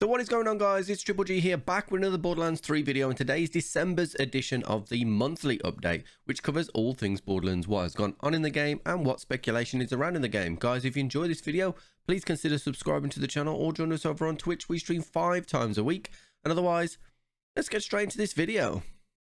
So what is going on, guys? It's Triple G here, back with another Borderlands 3 video, and today is December's edition of the monthly update, which covers all things Borderlands, what has gone on in the game and what speculation is around in the game. Guys, if you enjoy this video, please consider subscribing to the channel or join us over on Twitch. We stream 5 times a week, and otherwise, let's get straight into this video.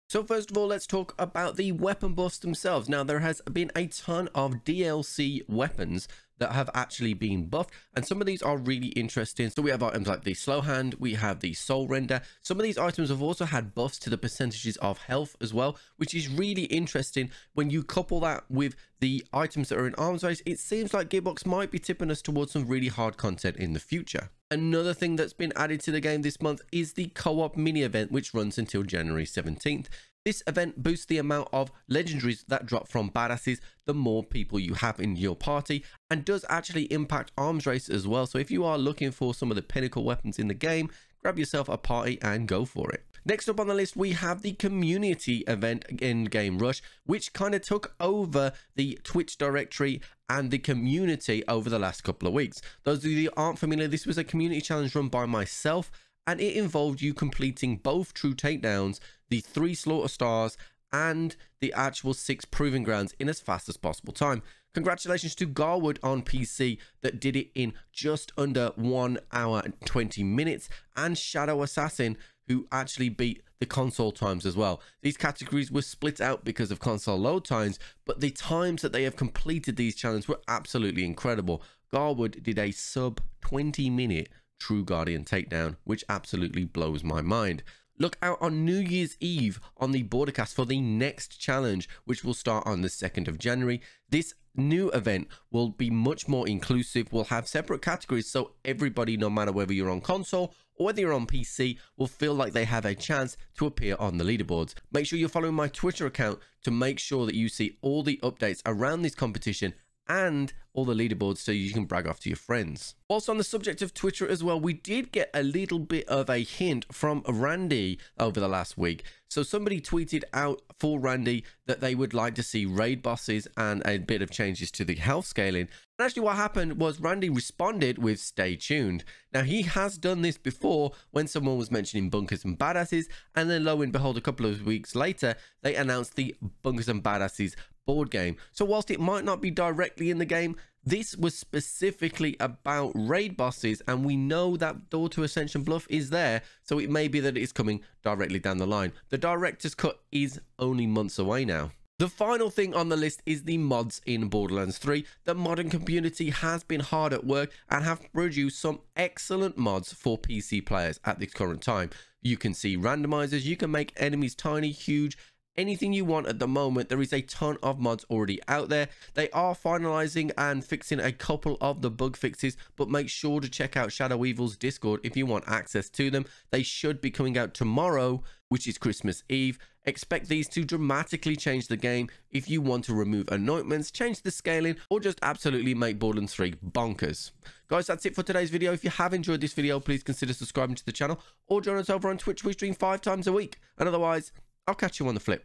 So first of all, let's talk about the weapon buffs themselves. Now, there has been a ton of DLC weapons that have actually been buffed, and some of these are really interesting. So we have items like the Slowhand, we have the Soulrender. Some of these items have also had buffs to the percentages of health as well, which is really interesting. When you couple that with the items that are in arms race, it seems like Gearbox might be tipping us towards some really hard content in the future. Another thing that's been added to the game this month is the co-op mini event, which runs until January 17th. This event boosts the amount of legendaries that drop from badasses the more people you have in your party, and does actually impact arms race as well. So if you are looking for some of the pinnacle weapons in the game, grab yourself a party and go for it. Next up on the list, we have the community event in Game Rush, which kind of took over the Twitch directory and the community over the last couple of weeks. Those of you that aren't familiar, this was a community challenge run by myself, and it involved you completing both true takedowns, the 3 slaughter stars, and the actual 6 proving grounds in as fast as possible time. Congratulations to Garwood on PC that did it in just under 1 hour and 20 minutes, and Shadow Assassin, who actually beat the console times as well. These categories were split out because of console load times, but the times that they have completed these challenges were absolutely incredible. Garwood did a sub 20-minute True Guardian takedown, which absolutely blows my mind. Look out on New Year's Eve on the Bordercast for the next challenge, which will start on the 2nd of January. This new event will be much more inclusive. We'll have separate categories, so everybody, no matter whether you're on console or whether you're on PC, will feel like they have a chance to appear on the leaderboards. Make sure you're following my Twitter account to make sure that you see all the updates around this competition and all the leaderboards, so you can brag off to your friends. Whilst on the subject of Twitter as well, we did get a little bit of a hint from Randy over the last week. So somebody tweeted out for Randy that they would like to see raid bosses and a bit of changes to the health scaling. And actually what happened was Randy responded with "Stay tuned." Now, he has done this before when someone was mentioning Bunkers and Badasses, and then lo and behold, a couple of weeks later, they announced the Bunkers and Badasses board game. So whilst it might not be directly in the game, this was specifically about raid bosses, and we know that Door to Ascension Bluff is there, so it may be that it is coming directly down the line. The director's cut is only months away now. The final thing on the list is the mods in Borderlands 3. The modding community has been hard at work and have produced some excellent mods for PC players at this current time. You can see randomizers, you can make enemies tiny, huge, anything you want. At the moment, there is a ton of mods already out there. They are finalizing and fixing a couple of the bug fixes, but make sure to check out Shadow Evil's Discord if you want access to them. They should be coming out tomorrow, which is Christmas Eve. Expect these to dramatically change the game if you want to remove anointments, change the scaling, or just absolutely make Borderlands 3 bonkers. Guys, that's it for today's video. If you have enjoyed this video, please consider subscribing to the channel or join us over on Twitch. We stream 5 times a week. And otherwise, I'll catch you on the flip.